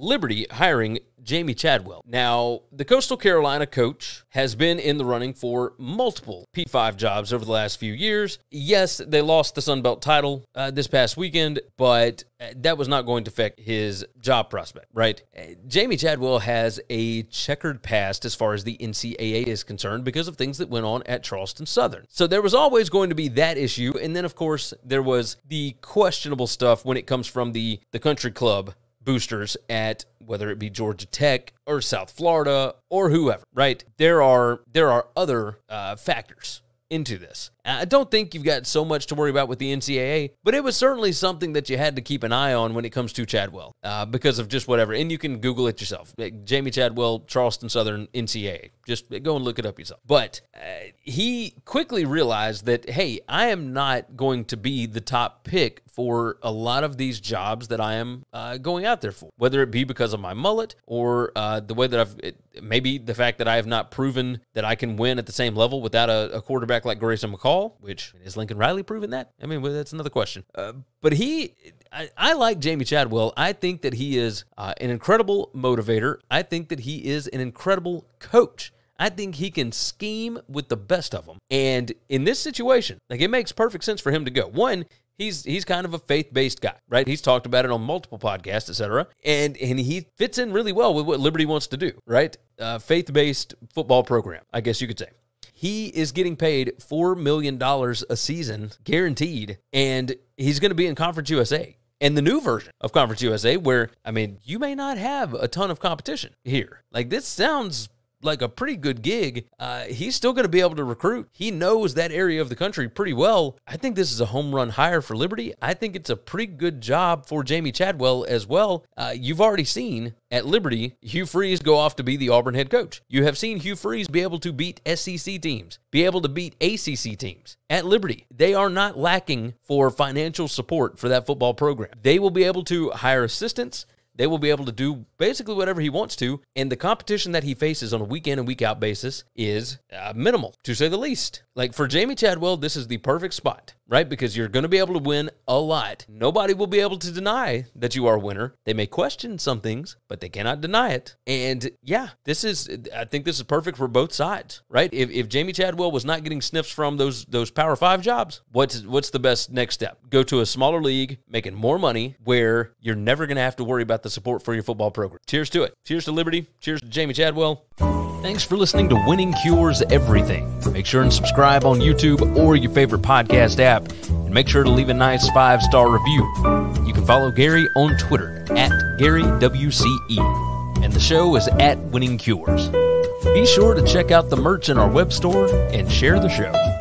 Liberty hiring Jamey Chadwell. Now, the Coastal Carolina coach has been in the running for multiple P5 jobs over the last few years. Yes, they lost the Sun Belt title this past weekend, but that was not going to affect his job prospect, right? Jamey Chadwell has a checkered past as far as the NCAA is concerned because of things that went on at Charleston Southern. So there was always going to be that issue. And then, of course, there was the questionable stuff when it comes from the country club boosters at whether it be Georgia Tech or South Florida or whoever, right? There are other factors into this. I don't think you've got so much to worry about with the NCAA, but it was certainly something that you had to keep an eye on when it comes to Chadwell because of just whatever. And you can Google it yourself. Jamey Chadwell, Charleston Southern, NCAA. Just go and look it up yourself. But he quickly realized that, hey, I am not going to be the top pick for a lot of these jobs that I am going out there for, whether it be because of my mullet or the way that maybe the fact that I have not proven that I can win at the same level without a quarterback like Grayson McCall, which is Lincoln Riley proven that? I mean, well, that's another question. But I like Jamey Chadwell. I think that he is an incredible motivator. I think that he is an incredible coach. I think he can scheme with the best of them. And in this situation, like, it makes perfect sense for him to go. One, he's kind of a faith-based guy, right? He's talked about it on multiple podcasts, et cetera, and he fits in really well with what Liberty wants to do, right? Faith-based football program, I guess you could say. He is getting paid $4 million a season, guaranteed, and he's going to be in Conference USA. And the new version of Conference USA where, I mean, you may not have a ton of competition here. Like, this sounds like a pretty good gig. He's still going to be able to recruit. He knows that area of the country pretty well. I think this is a home run hire for Liberty. I think it's a pretty good job for Jamey Chadwell as well. You've already seen at Liberty, Hugh Freeze go off to be the Auburn head coach. You have seen Hugh Freeze be able to beat SEC teams, be able to beat ACC teams at Liberty. They are not lacking for financial support for that football program. They will be able to hire assistants. They will be able to do basically whatever he wants to, and the competition that he faces on a week in and week out basis is minimal, to say the least. Like, for Jamey Chadwell, this is the perfect spot, right? Because you're going to be able to win a lot. Nobody will be able to deny that you are a winner. They may question some things, but they cannot deny it. And yeah, I think this is perfect for both sides, right? If Jamey Chadwell was not getting sniffs from those Power 5 jobs, what's the best next step? Go to a smaller league, making more money, where you're never going to have to worry about the support for your football program. Cheers to it. Cheers to Liberty. Cheers to Jamey Chadwell. Thanks for listening to Winning Cures Everything. Make sure and subscribe on YouTube or your favorite podcast app, and make sure to leave a nice 5-star review. You can follow Gary on Twitter at GaryWCE, and the show is at Winning Cures. Be sure to check out the merch in our web store and share the show.